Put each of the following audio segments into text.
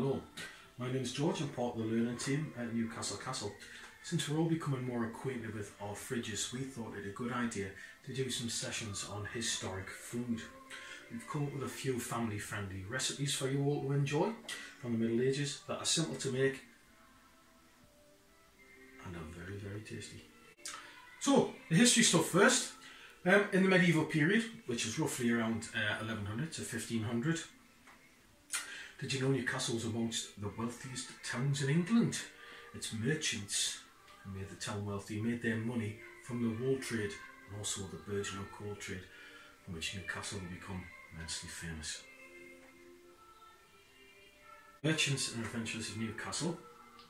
Hello, my name is George. I'm part of the learning team at Newcastle Castle. Since we're all becoming more acquainted with our fridges, we thought it a good idea to do some sessions on historic food. We've come up with a few family-friendly recipes for you all to enjoy from the Middle Ages that are simple to make and are very, very tasty. So, the history stuff first. In the medieval period, which is roughly around 1100 to 1500, did you know Newcastle was amongst the wealthiest towns in England? Its merchants, who made the town wealthy, made their money from the wool trade and also the burgeoning coal trade, from which Newcastle will become immensely famous. Merchants and adventurers of Newcastle,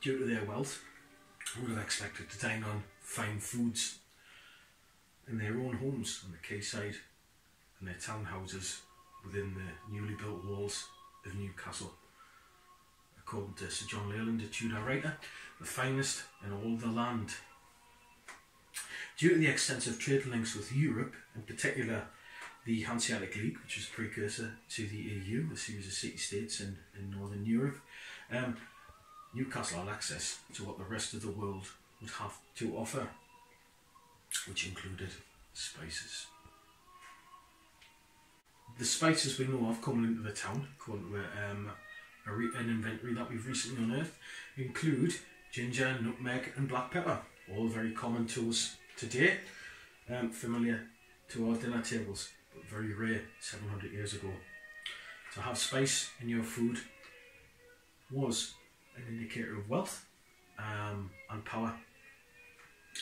due to their wealth, would have expected to dine on fine foods in their own homes on the quayside and their townhouses within the newly built walls of Newcastle. According to Sir John Leland, a Tudor writer, the finest in all the land. Due to the extensive trade links with Europe, in particular the Hanseatic League, which was a precursor to the EU, a series of city-states in Northern Europe, Newcastle had access to what the rest of the world would have to offer, which included spices. The spices we know of coming into the town, according to an inventory that we've recently unearthed, include ginger, nutmeg and black pepper, all very common to us today, familiar to our dinner tables, but very rare 700 years ago. To have spice in your food was an indicator of wealth and power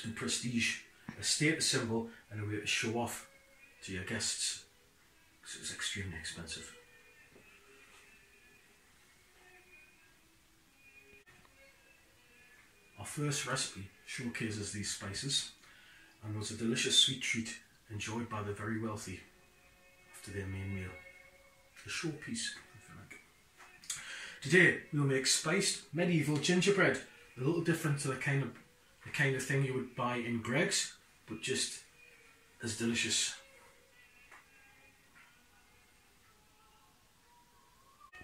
and prestige, a status symbol and a way to show off to your guests, because it was extremely expensive. Our first recipe showcases these spices and was a delicious sweet treat enjoyed by the very wealthy after their main meal. A showpiece, if you like. Today we'll make spiced medieval gingerbread, a little different to the kind of thing you would buy in Gregg's, but just as delicious.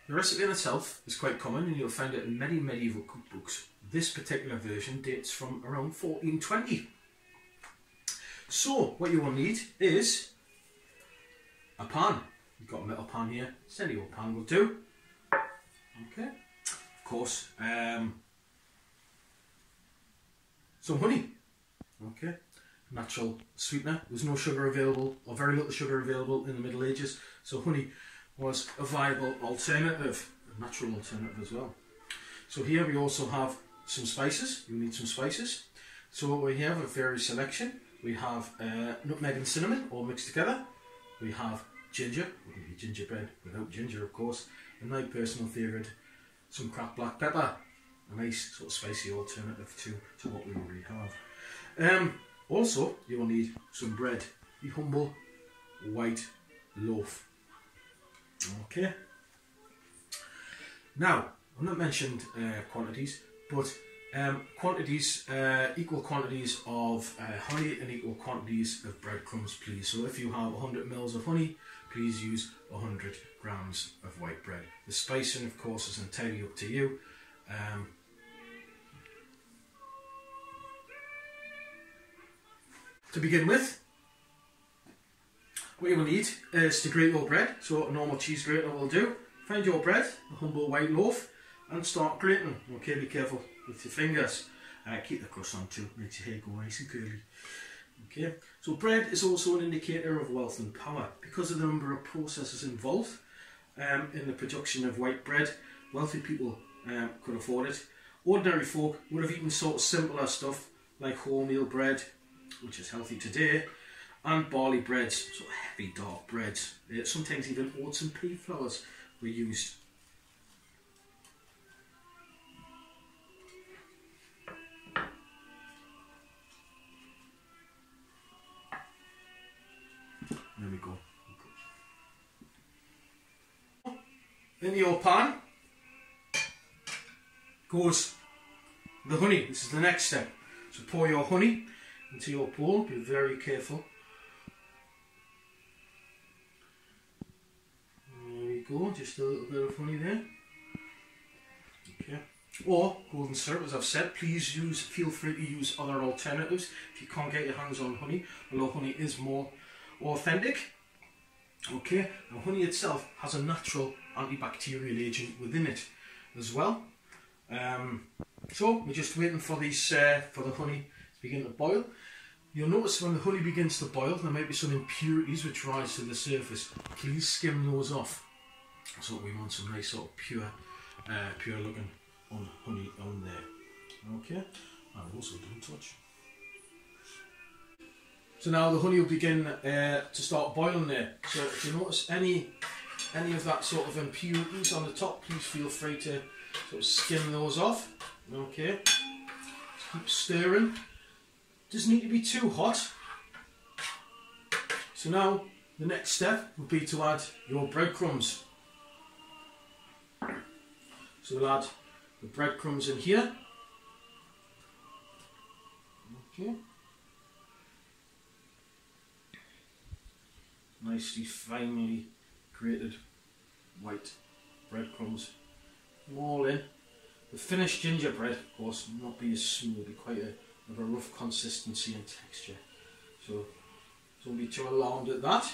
The recipe in itself is quite common and you'll find it in many medieval cookbooks. This particular version dates from around 1420. So what you will need is a pan. You've got a metal pan here, just any old pan will do. Okay. Of course, some honey. Okay. Natural sweetener. There was no sugar available, or very little sugar available in the Middle Ages, so honey was a viable alternative, a natural alternative as well. So here we also have some spices. You need some spices. So we have a various selection. We have nutmeg and cinnamon all mixed together. We have ginger, wouldn't be gingerbread without ginger of course, and my personal favourite, some cracked black pepper, a nice sort of spicy alternative to what we already have. Also you will need some bread, the humble white loaf. Okay. Now, I've not mentioned quantities, but equal quantities of honey and equal quantities of breadcrumbs, please. So if you have 100 mils of honey, please use 100 grams of white bread. The spicing, of course, is entirely up to you. To begin with, what you will need is to grate your bread, so a normal cheese grater will do. Find your bread, the humble white loaf, and start grating. Okay, be careful with your fingers. Keep the crust on too, makes your hair go nice and curly. Okay, so bread is also an indicator of wealth and power. Because of the number of processes involved in the production of white bread, wealthy people could afford it. Ordinary folk would have eaten sort of simpler stuff like wholemeal bread, which is healthy today, and barley breads, sort of heavy dark breads. Sometimes even oats and pea flours were used. There we go. In your pan goes the honey. This is the next step. So pour your honey into your bowl. Be very careful. Go, just a little bit of honey there. or golden syrup, as I've said. Please feel free to use other alternatives if you can't get your hands on honey. Although honey is more authentic. Okay, now honey itself has a natural antibacterial agent within it as well. So we're just waiting for these for the honey to begin to boil. You'll notice when the honey begins to boil, there might be some impurities which rise to the surface. Please skim those off. So we want some nice sort of pure, pure looking on honey on there. Okay, and also don't touch. So now the honey will begin to start boiling there. So if you notice any of that sort of impurities on the top, please feel free to sort of skim those off. Okay, just keep stirring. Doesn't need to be too hot. So now the next step would be to add your breadcrumbs. So we'll add the breadcrumbs in here. Okay. Nicely finely grated white breadcrumbs all in. The finished gingerbread, of course, will not be as smooth, be quite of a rough consistency and texture. So don't be too alarmed at that.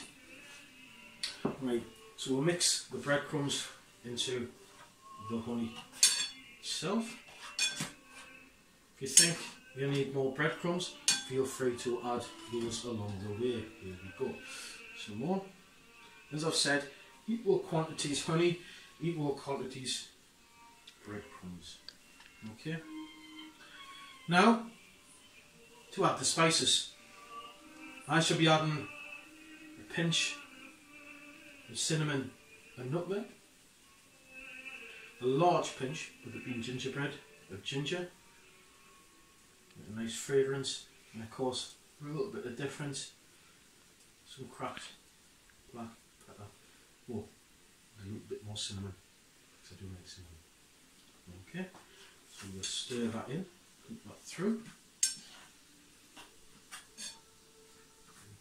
Right, so we'll mix the breadcrumbs into the honey itself. If you think you need more breadcrumbs, feel free to add those along the way. Here we go. Some more. As I've said, equal quantities honey, equal quantities breadcrumbs. Okay. Now, to add the spices, I shall be adding a pinch of cinnamon and nutmeg, a large pinch, with it being gingerbread, of ginger, a nice fragrance, and of course, a little bit of difference. Some cracked black pepper. Oh, a little bit more cinnamon, because I do like cinnamon. Okay, so we'll stir that in, put that through.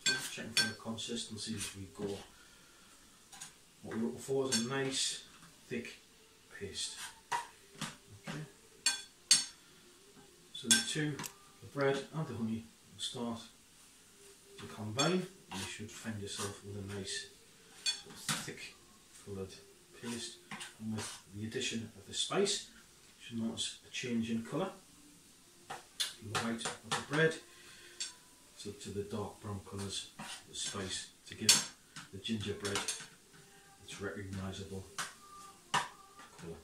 Just checking for the consistency as we go. What we're looking for is a nice, thick paste. Okay. So the two, the bread and the honey, will start to combine. You should find yourself with a nice sort of thick coloured paste, and with the addition of the spice you should notice a change in colour from the white of the bread to the dark brown colours of the spice to give the gingerbread its recognisable colour.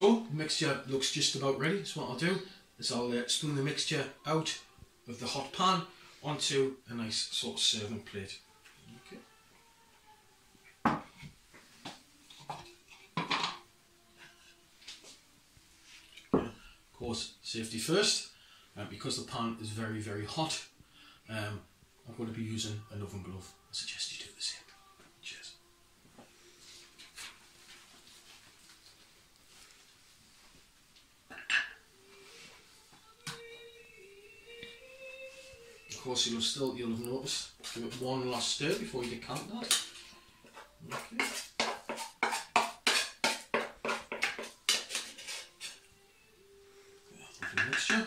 So the mixture looks just about ready, so what I'll do is I'll spoon the mixture out of the hot pan onto a nice sort of serving plate. Okay. Of course, safety first, because the pan is very, very hot. I'm going to be using an oven glove. I suggest you do the same. Cheers. Of course, you'll have noticed. Give it one last stir before you decant that. Okay. Lovely mixture.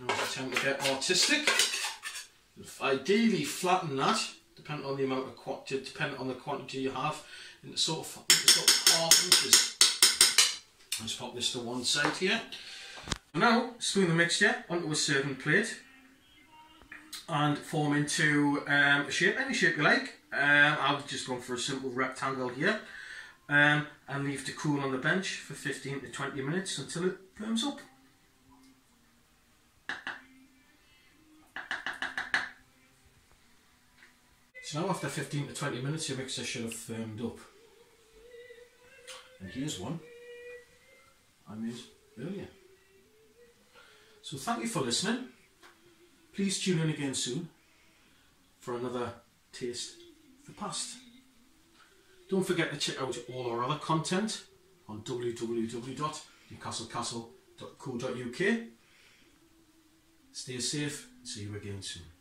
Now it's time to get artistic. Ideally, flatten that, depending on the amount of quantity, depending on the quantity you have, into sort of half inches. Let's pop this to one side here. Now, spoon the mixture onto a serving plate and form into a shape, any shape you like. I've just gone for a simple rectangle here, and leave to cool on the bench for 15 to 20 minutes until it firms up. So now after 15 to 20 minutes your mixture should have firmed up. And here's one I made earlier. So thank you for listening. Please tune in again soon for another Taste of the Past. Don't forget to check out all our other content on www.newcastlecastle.co.uk. Stay safe and see you again soon.